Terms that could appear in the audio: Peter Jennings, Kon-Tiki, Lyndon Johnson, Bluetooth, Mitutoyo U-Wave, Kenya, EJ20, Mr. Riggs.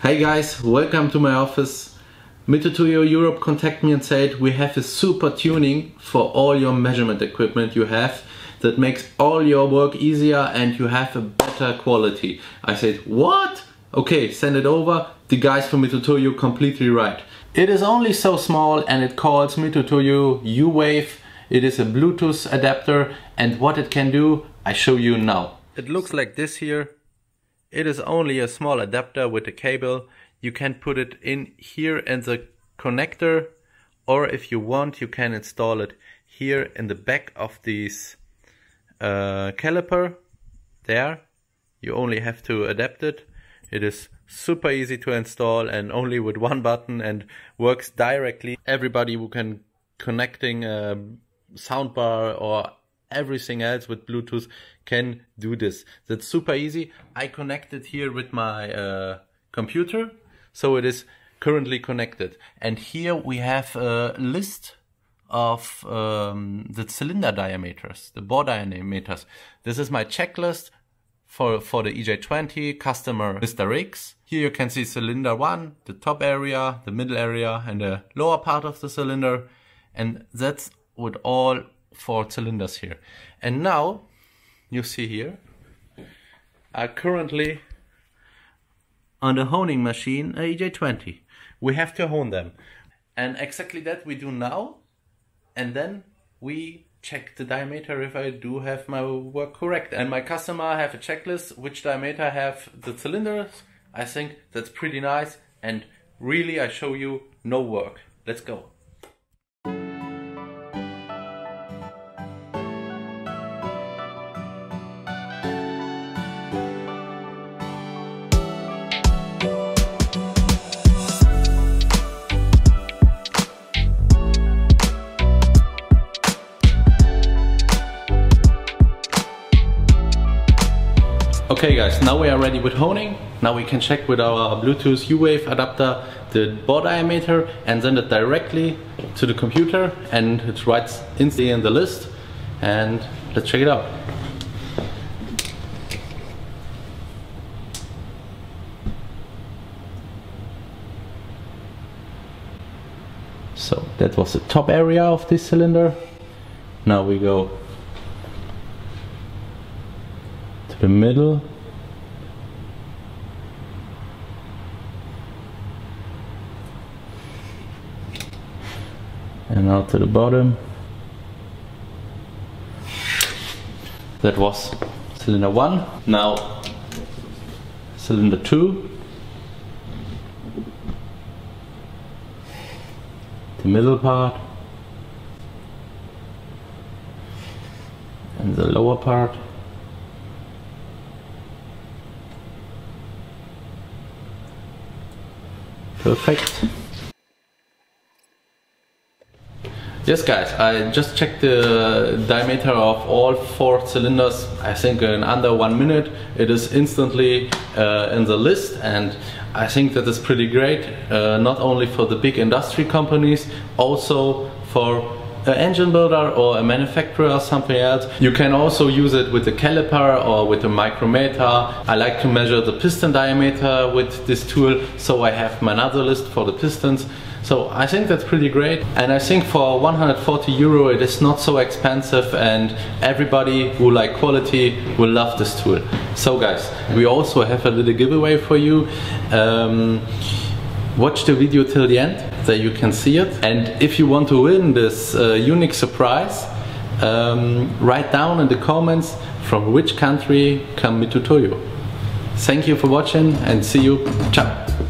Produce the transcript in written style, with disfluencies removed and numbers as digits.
Hey guys, welcome to my office. Mitutoyo Europe contacted me and said we have a super tuning for all your measurement equipment you have that makes all your work easier and you have a better quality. I said, what? Okay, send it over. The guys from Mitutoyo completely right. It is only so small and it calls Mitutoyo U-Wave. It is a Bluetooth adapter, and what it can do, I show you now. It looks like this here. It is only a small adapter with a cable. You can put it in here in the connector, or if you want you can install it here in the back of this caliper. There you only have to adapt it. It is super easy to install and only with one button and works directly. Everybody who can connecting a soundbar or everything else with Bluetooth can do this. That's super easy. I connected here with my computer, so it is currently connected. And here we have a list of the cylinder diameters, the bore diameters. This is my checklist for the EJ20 customer Mr. Riggs. Here you can see cylinder 1, the top area, the middle area and the lower part of the cylinder. And that's with all 4 cylinders here. And now you see here are currently on the honing machine EJ20. We have to hone them, and exactly that we do now, and then we check the diameter if I do have my work correct. And my customer have a checklist which diameter have the cylinders. I think that's pretty nice, and really I show you no work. Let's go. Okay guys, now we are ready with honing. Now we can check with our Bluetooth U-Wave adapter the bore diameter and send it directly to the computer, and it's right instantly in the list. And let's check it out. So that was the top area of this cylinder. Now we go the middle, and now to the bottom. That was cylinder 1. Now cylinder 2, the middle part and the lower part. Perfect. Yes guys, I just checked the diameter of all 4 cylinders, I think in under 1 minute. It is instantly in the list, and I think that is pretty great, not only for the big industry companies, also for an engine builder or a manufacturer or something else. You can also use it with a caliper or with a micrometer. I like to measure the piston diameter with this tool, so I have my another list for the pistons. So I think that's pretty great, and I think for 140 euro it is not so expensive, and everybody who like quality will love this tool. So guys, we also have a little giveaway for you. Watch the video till the end, that you can see it. And if you want to win this unique surprise, write down in the comments from which country come Mitutoyo. Thank you for watching and see you. Ciao.